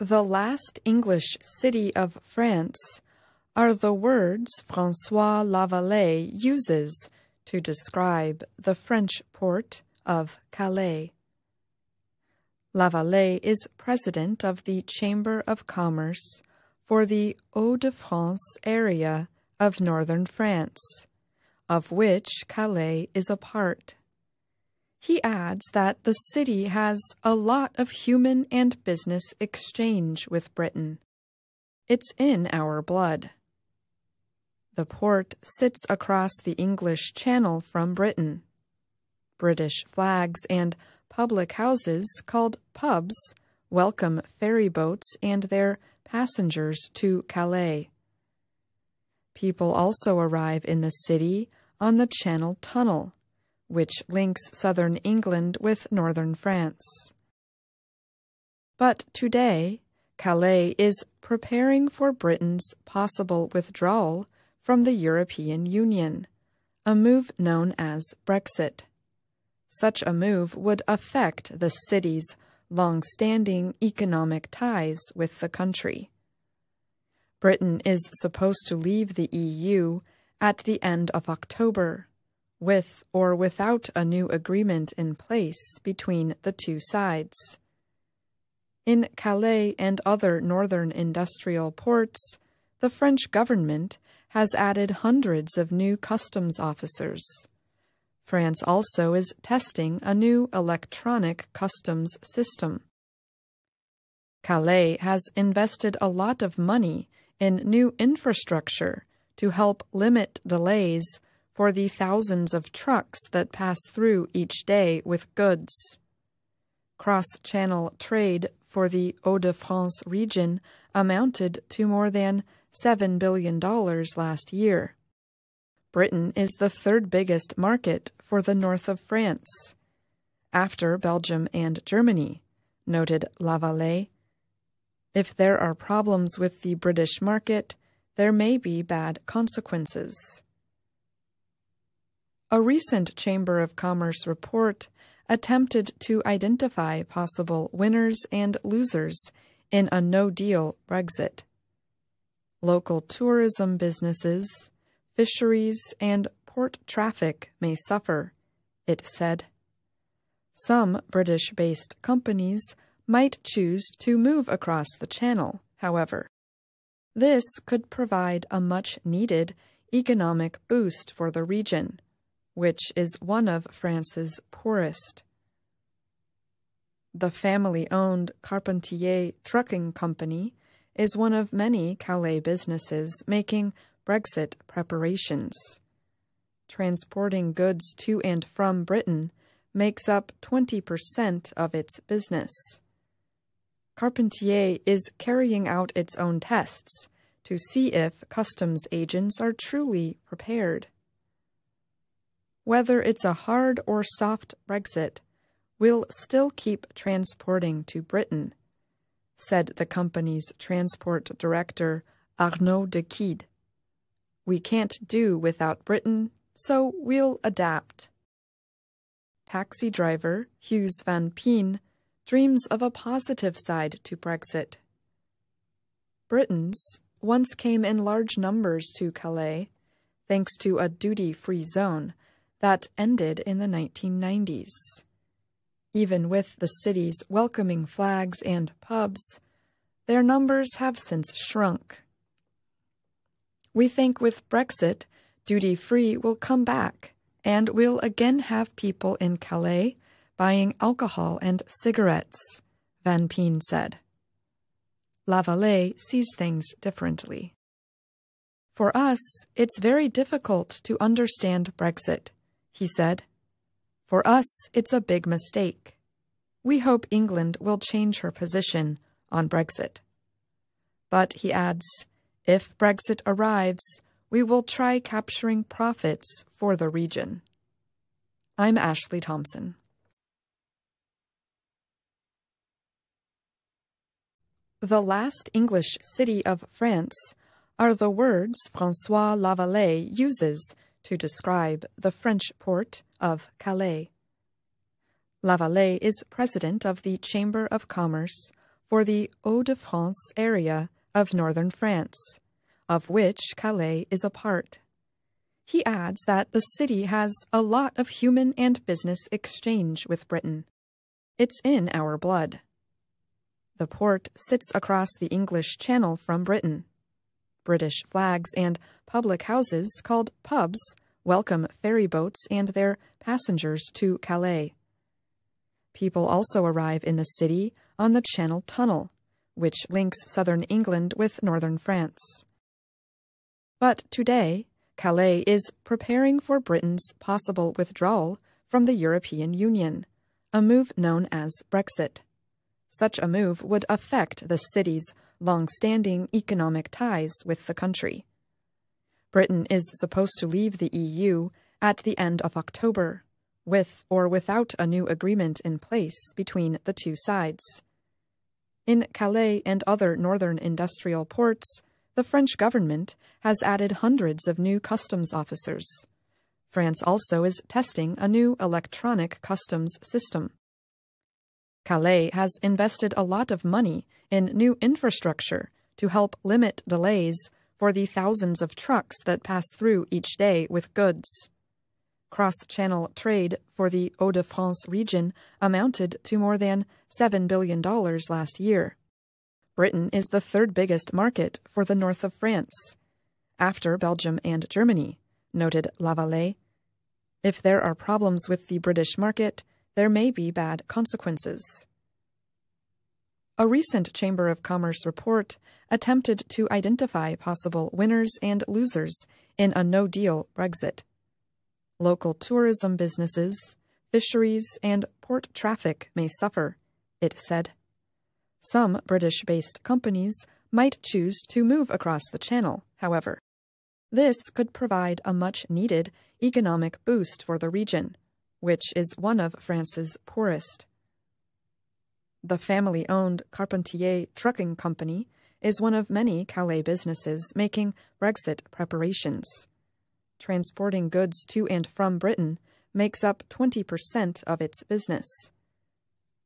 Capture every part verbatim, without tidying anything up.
the last English city of France are the words François Lavallée uses to describe the French port of Calais. Lavallée is president of the Chamber of Commerce for the Hauts-de-France area of northern France, of which Calais is a part. He adds that the city has a lot of human and business exchange with Britain. It's in our blood. The port sits across the English Channel from Britain. British flags and public houses called pubs welcome ferry boats and their passengers to Calais. People also arrive in the city on the Channel Tunnel, which links southern England with northern France. But today, Calais is preparing for Britain's possible withdrawal from the European Union, a move known as Brexit. Such a move would affect the city's long-standing economic ties with the country. Britain is supposed to leave the E U at the end of October, with or without a new agreement in place between the two sides. In Calais and other northern industrial ports, the French government has added hundreds of new customs officers. France also is testing a new electronic customs system. Calais has invested a lot of money in new infrastructure to help limit delays for the thousands of trucks that pass through each day with goods. Cross-channel trade for the Hauts-de-France region amounted to more than seven billion dollars last year. Britain is the third biggest market for the north of France, after Belgium and Germany, noted Lavallée. If there are problems with the British market, there may be bad consequences. A recent Chamber of Commerce report attempted to identify possible winners and losers in a no-deal Brexit. Local tourism businesses, fisheries, and port traffic may suffer, it said. Some British-based companies might choose to move across the channel, however. This could provide a much-needed economic boost for the region, which is one of France's poorest. The family-owned Carpentier Trucking Company is one of many Calais businesses making Brexit preparations. Transporting goods to and from Britain makes up twenty percent of its business. Carpentier is carrying out its own tests to see if customs agents are truly prepared. Whether it's a hard or soft Brexit, we'll still keep transporting to Britain, said the company's transport director, Arnaud Dequidt. We can't do without Britain, so we'll adapt. Taxi driver Hugues Van Pyn dreams of a positive side to Brexit. Britons once came in large numbers to Calais, thanks to a duty-free zone that ended in the nineteen nineties. Even with the city's welcoming flags and pubs, their numbers have since shrunk. We think with Brexit, duty-free will come back, and we'll again have people in Calais buying alcohol and cigarettes, Van Pyn said. Lavallée sees things differently. For us, it's very difficult to understand Brexit, he said. For us, it's a big mistake. We hope England will change her position on Brexit. But, he adds, if Brexit arrives, we will try capturing profits for the region. I'm Ashley Thompson. The last English city of France are the words François Lavallée uses to describe the French port of Calais. Lavallée is president of the Chamber of Commerce for the Hauts-de-France area of northern France, of which Calais is a part. He adds that the city has a lot of human and business exchange with Britain. It's in our blood. The port sits across the English Channel from Britain. British flags and public houses called pubs welcome ferry boats and their passengers to Calais. People also arrive in the city on the Channel Tunnel, which links southern England with northern France. But today, Calais is preparing for Britain's possible withdrawal from the European Union, a move known as Brexit. Such a move would affect the city's long-standing economic ties with the country. Britain is supposed to leave the E U at the end of October, with or without a new agreement in place between the two sides. In Calais and other northern industrial ports, the French government has added hundreds of new customs officers. France also is testing a new electronic customs system. Calais has invested a lot of money in new infrastructure to help limit delays for the thousands of trucks that pass through each day with goods. Cross-channel trade for the Hauts-de-France region amounted to more than seven billion dollars last year. Britain is the third biggest market for the north of France, after Belgium and Germany, noted Lavallée. If there are problems with the British market, there may be bad consequences. A recent Chamber of Commerce report attempted to identify possible winners and losers in a no-deal Brexit. Local tourism businesses, fisheries, and port traffic may suffer, it said. Some British-based companies might choose to move across the channel, however. This could provide a much-needed economic boost for the region, which is one of France's poorest. The family-owned Carpentier Trucking Company is one of many Calais businesses making Brexit preparations. Transporting goods to and from Britain makes up twenty percent of its business.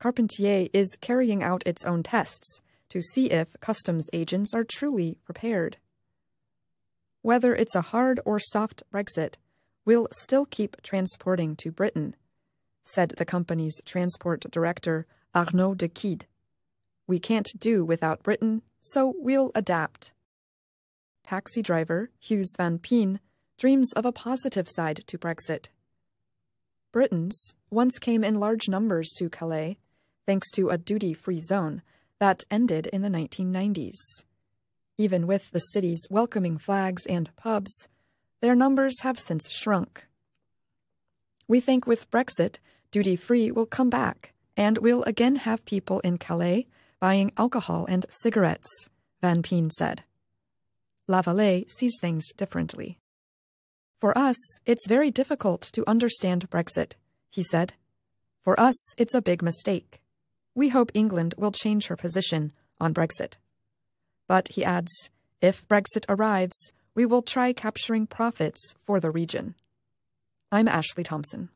Carpentier is carrying out its own tests to see if customs agents are truly prepared. Whether it's a hard or soft Brexit, we'll still keep transporting to Britain, said the company's transport director, Arnaud Dequidt. We can't do without Britain, so we'll adapt. Taxi driver Hugues Van Pyn dreams of a positive side to Brexit. Britons once came in large numbers to Calais, thanks to a duty-free zone that ended in the nineteen nineties. Even with the city's welcoming flags and pubs, their numbers have since shrunk. We think with Brexit, duty-free will come back, and we'll again have people in Calais buying alcohol and cigarettes, Van Pyn said. Lavallée sees things differently. For us, it's very difficult to understand Brexit, he said. For us, it's a big mistake. We hope England will change her position on Brexit. But, he adds, if Brexit arrives, we will try capturing profits for the region. I'm Ashley Thompson.